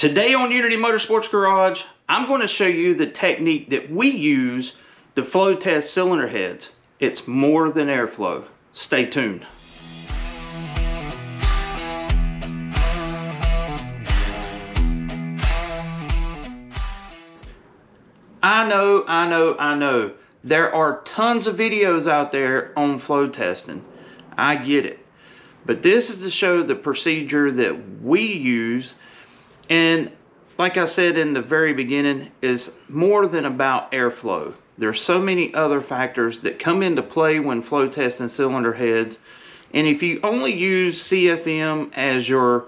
Today on Unity Motorsports Garage, I'm going to show you the technique that we use to flow test cylinder heads. It's more than airflow. Stay tuned. I know. There are tons of videos out there on flow testing. I get it. But this is to show the procedure that we use. And like I said in the very beginning, is more than about airflow. There's so many other factors that come into play when flow testing cylinder heads. And if you only use CFM as your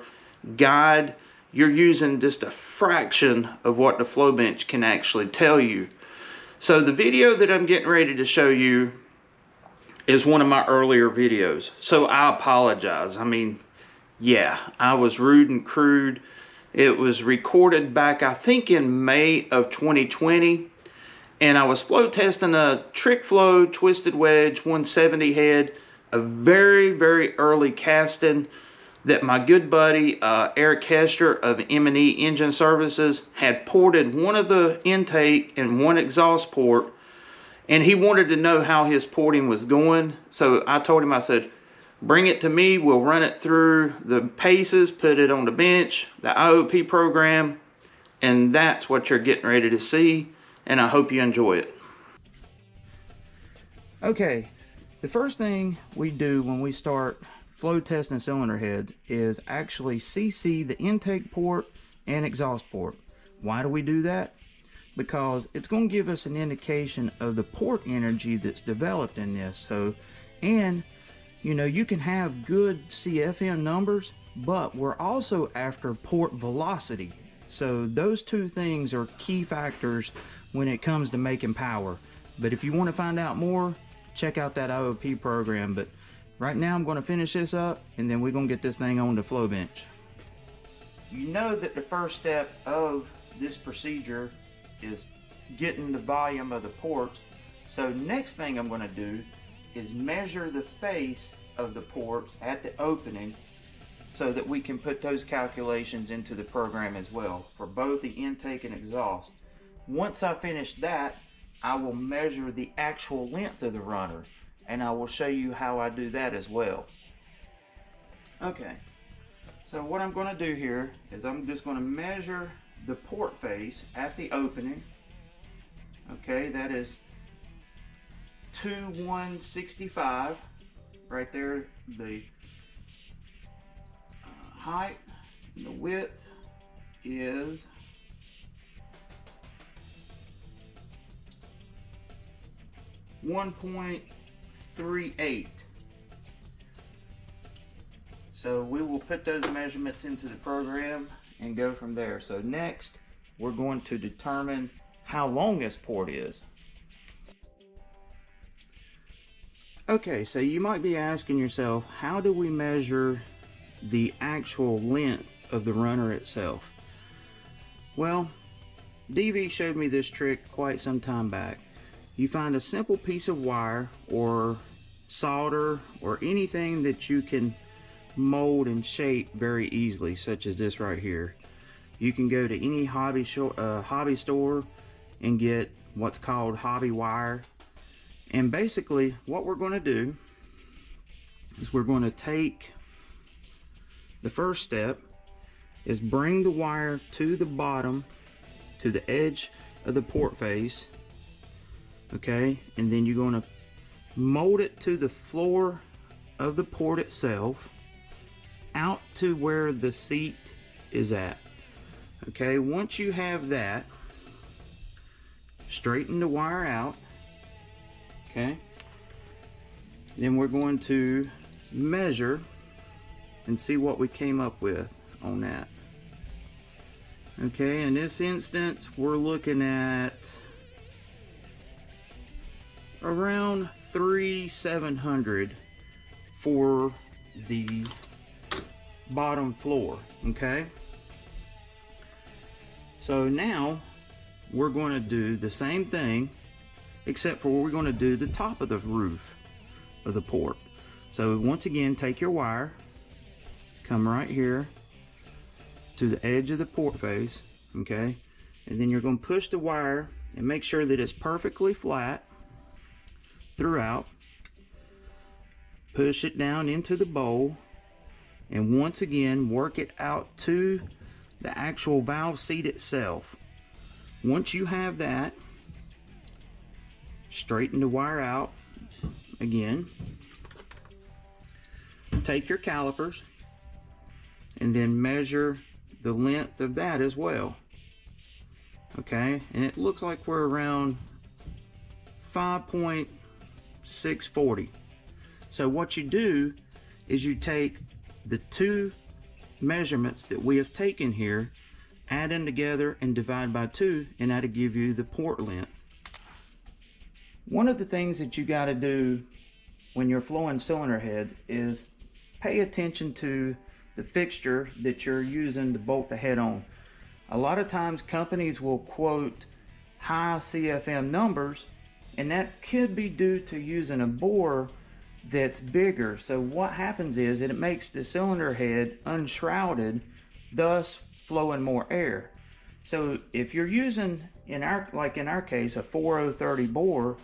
guide, you're using just a fraction of what the flow bench can actually tell you. So the video that I'm getting ready to show you is one of my earlier videos. So I apologize. I mean, yeah, I was rude and crude. It was recorded back, I think, in May of 2020. And I was flow testing a Trick Flow Twisted Wedge 170 head, a very early casting that my good buddy Eric Hester of M&E Engine Services had ported one of the intake and one exhaust port. And he wanted to know how his porting was going. So I told him, I said, bring it to me, we'll run it through the paces, put it on the bench, the IOP program, and that's what you're getting ready to see, and I hope you enjoy it. Okay, the first thing we do when we start flow testing cylinder heads is actually CC the intake port and exhaust port. Why do we do that? Because it's going to give us an indication of the port energy that's developed in this. You know, you can have good CFM numbers, but we're also after port velocity. So those two things are key factors when it comes to making power. But if you want to find out more, check out that IOP program. But right now I'm going to finish this up, and then we're going to get this thing on the flow bench. You know that the first step of this procedure is getting the volume of the ports. So next thing I'm going to do is measure the face of the ports at the opening so that we can put those calculations into the program as well for both the intake and exhaust. Once I finish that, I will measure the actual length of the runner, and I will show you how I do that as well. Okay, so what I'm going to do here is I'm just going to measure the port face at the opening. Okay, that is 2165 right there, the height, and the width is 1.38. So we will put those measurements into the program and go from there. So next we're going to determine how long this port is. Okay, so you might be asking yourself, how do we measure the actual length of the runner itself? Well, DV showed me this trick quite some time back. You find a simple piece of wire or solder or anything that you can mold and shape very easily, such as this right here. You can go to any hobby store and get what's called hobby wire. And basically what we're going to do is we're going to take the first step is bring the wire to the bottom, to the edge of the port face. Okay, and then you're going to mold it to the floor of the port itself out to where the seat is at. Okay, once you have that, straighten the wire out. Okay, then we're going to measure and see what we came up with on that. Okay, in this instance, we're looking at around 3,700 for the bottom floor. Okay, so now we're going to do the same thing, except for we're going to do the top of the roof of the port. So once again, take your wire, come right here, to the edge of the port face, okay? And then you're going to push the wire and make sure that it's perfectly flat throughout. Push it down into the bowl, and once again work it out to the actual valve seat itself. Once you have that, straighten the wire out again, take your calipers, and then measure the length of that as well. Okay, and it looks like we're around 5.640. So what you do is you take the two measurements that we have taken here, add them together and divide by 2, and that'll give you the port length. One of the things that you got to do when you're flowing cylinder heads is pay attention to the fixture that you're using to bolt the head on. A lot of times companies will quote high CFM numbers, and that could be due to using a bore that's bigger. So what happens is it makes the cylinder head unshrouded, thus flowing more air. So if you're using, in our case, a 4030 bore,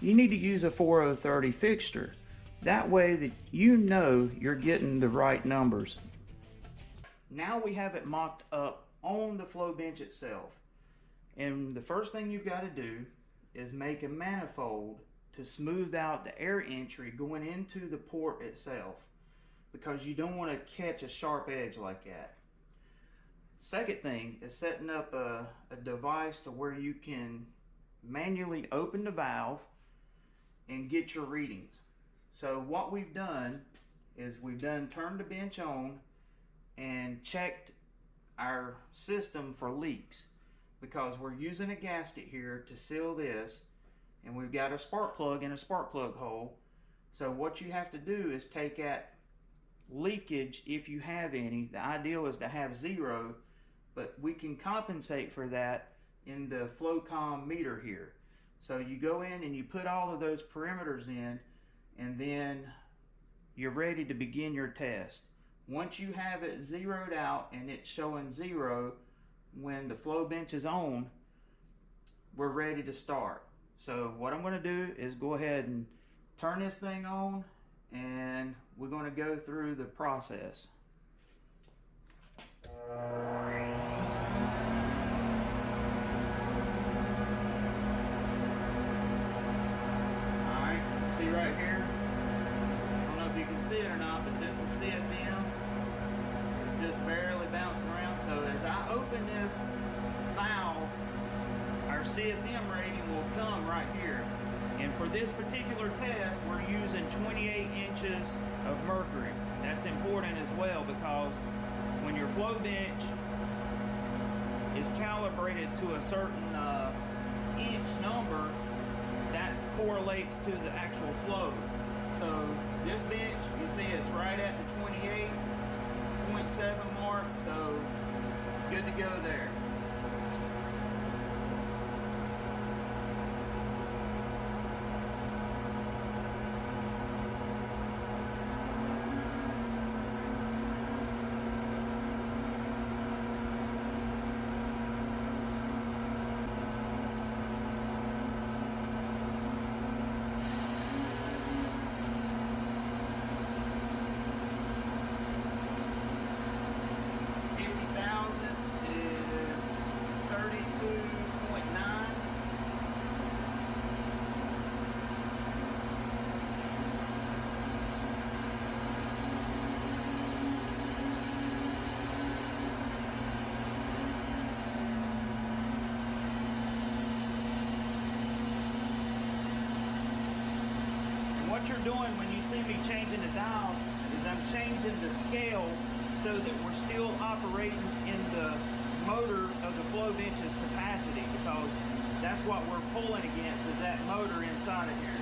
you need to use a 4030 fixture. That way that you know you're getting the right numbers. Now we have it mocked up on the flow bench itself. And the first thing you've got to do is make a manifold to smooth out the air entry going into the port itself, because you don't want to catch a sharp edge like that. Second thing is setting up a device to where you can manually open the valve and get your readings. So what we've done is we've turned the bench on and checked our system for leaks, because we're using a gasket here to seal this, and we've got a spark plug and a spark plug hole. So what you have to do is take that leakage, if you have any. The ideal is to have 0, but we can compensate for that in the FlowCom meter here. So you go in and you put all of those parameters in, and then you're ready to begin your test. Once you have it zeroed out and it's showing 0 when the flow bench is on, we're ready to start. So what I'm going to do is go ahead and turn this thing on, and we're going to go through the process. Alright, see right here? I don't know if you can see it or not, but this is CFM. It's just barely bouncing around. So as I open this valve, our CFM rating will come right here. And for this particular test, we're using 28 inches of mercury. That's important as well, because when your flow bench is calibrated to a certain inch number, that correlates to the actual flow. So this bench, you see it's right at the 28.7 mark, so good to go there. What you're doing when you see me changing the dial is I'm changing the scale so that we're still operating in the motor of the flow bench's capacity, because that's what we're pulling against, is that motor inside of here.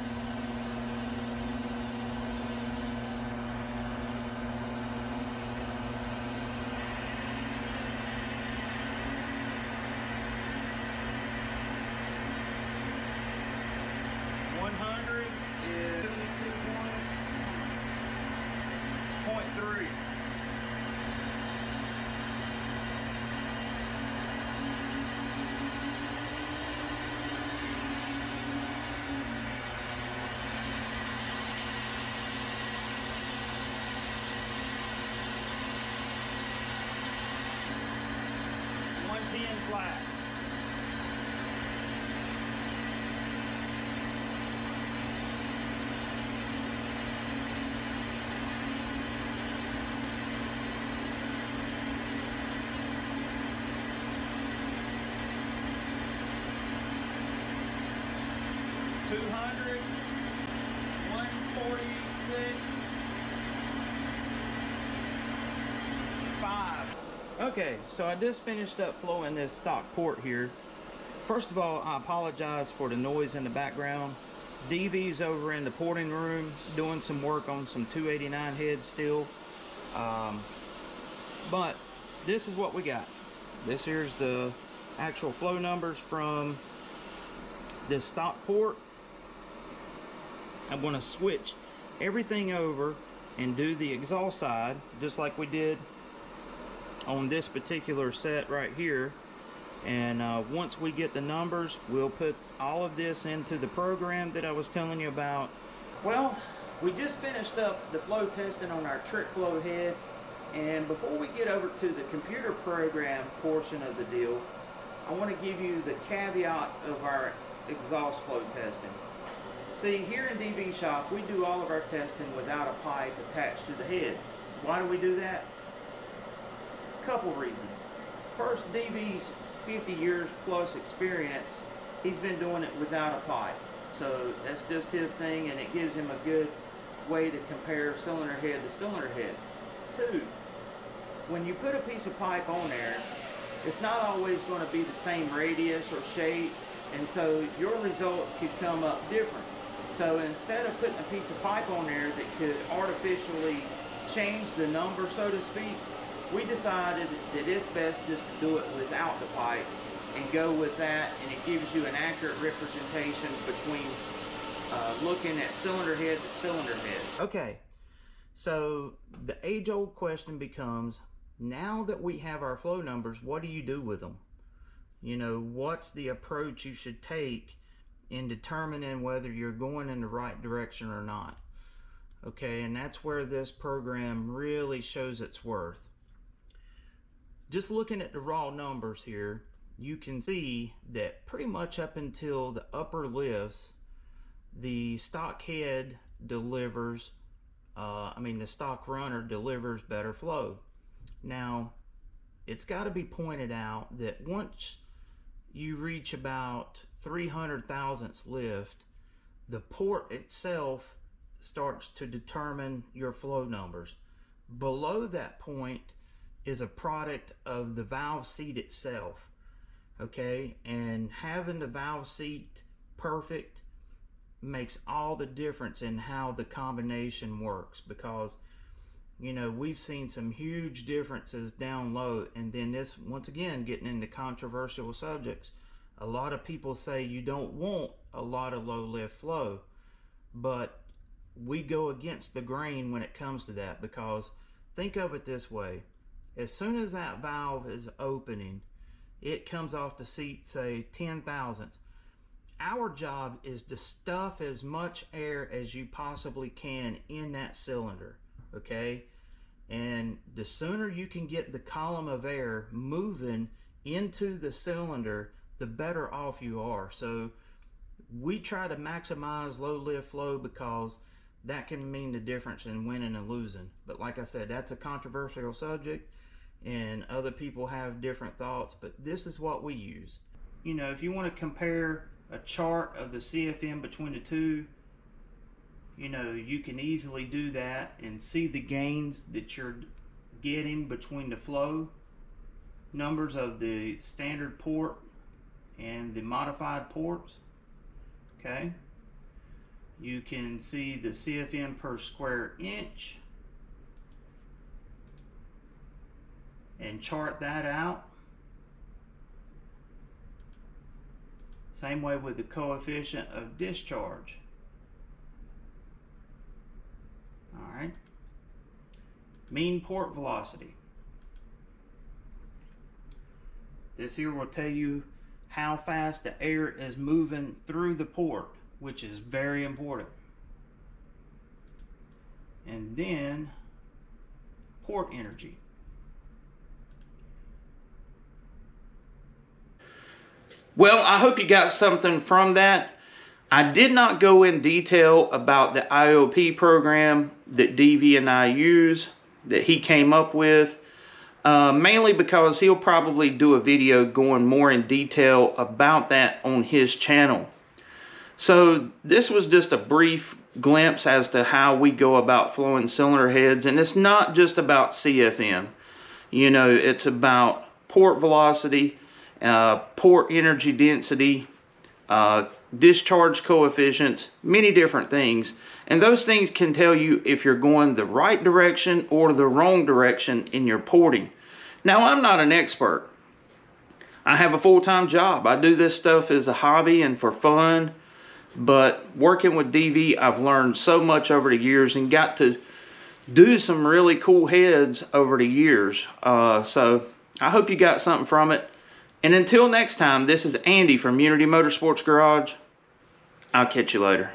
flag. Okay, so I just finished up flowing this stock port here. First of all, I apologize for the noise in the background. DV's over in the porting room doing some work on some 289 heads still. But this is what we got. This here's the actual flow numbers from this stock port. I'm going to switch everything over and do the exhaust side just like we did on this particular set right here, and once we get the numbers, we'll put all of this into the program that I was telling you about. Well, we just finished up the flow testing on our Trick Flow head, and before we get over to the computer program portion of the deal, I want to give you the caveat of our exhaust flow testing. See, here in DV shop, we do all of our testing without a pipe attached to the head. Why do we do that? Couple reasons. First, DV's 50 years plus experience, he's been doing it without a pipe, so that's just his thing, and it gives him a good way to compare cylinder head to cylinder head. Two, when you put a piece of pipe on there, it's not always going to be the same radius or shape, and so your results could come up different. So instead of putting a piece of pipe on there that could artificially change the number, so to speak, we decided that it's best just to do it without the pipe and go with that, and it gives you an accurate representation between looking at cylinder head to cylinder head. Okay, so the age-old question becomes, now that we have our flow numbers, what do you do with them? You know, what's the approach you should take in determining whether you're going in the right direction or not? Okay, and that's where this program really shows its worth. Just looking at the raw numbers here, you can see that pretty much up until the upper lifts, the stock head delivers, the stock runner delivers better flow. Now, it's got to be pointed out that once you reach about 300,000ths lift, the port itself starts to determine your flow numbers. Below that point is a product of the valve seat itself, okay? And having the valve seat perfect makes all the difference in how the combination works, because, you know, we've seen some huge differences down low, and then this, once again, getting into controversial subjects. A lot of people say you don't want a lot of low lift flow, but we go against the grain when it comes to that, because think of it this way. As soon as that valve is opening, it comes off the seat, say, 10 thousandths. Our job is to stuff as much air as you possibly can in that cylinder, okay? And the sooner you can get the column of air moving into the cylinder, the better off you are. So we try to maximize low lift flow, because that can mean the difference in winning and losing. But like I said, that's a controversial subject, and other people have different thoughts, but this is what we use. You know, if you want to compare a chart of the CFM between the two, you know, you can easily do that and see the gains that you're getting between the flow numbers of the standard port and the modified ports. Okay, you can see the CFM per square inch and chart that out. Same way with the coefficient of discharge. All right. Mean port velocity. This here will tell you how fast the air is moving through the port, which is very important. And then port energy. Well, I hope you got something from that. I did not go in detail about the IOP program that DV and I use, that he came up with, mainly because he'll probably do a video going more in detail about that on his channel. So this was just a brief glimpse as to how we go about flowing cylinder heads, and it's not just about CFM. You know, it's about port velocity, port energy density, discharge coefficients, many different things, and those things can tell you if you're going the right direction or the wrong direction in your porting. Now, I'm not an expert. I have a full-time job. I do this stuff as a hobby and for fun, but working with DV, I've learned so much over the years and got to do some really cool heads over the years. So I hope you got something from it. And until next time, this is Andy from Unity Motorsports Garage. I'll catch you later.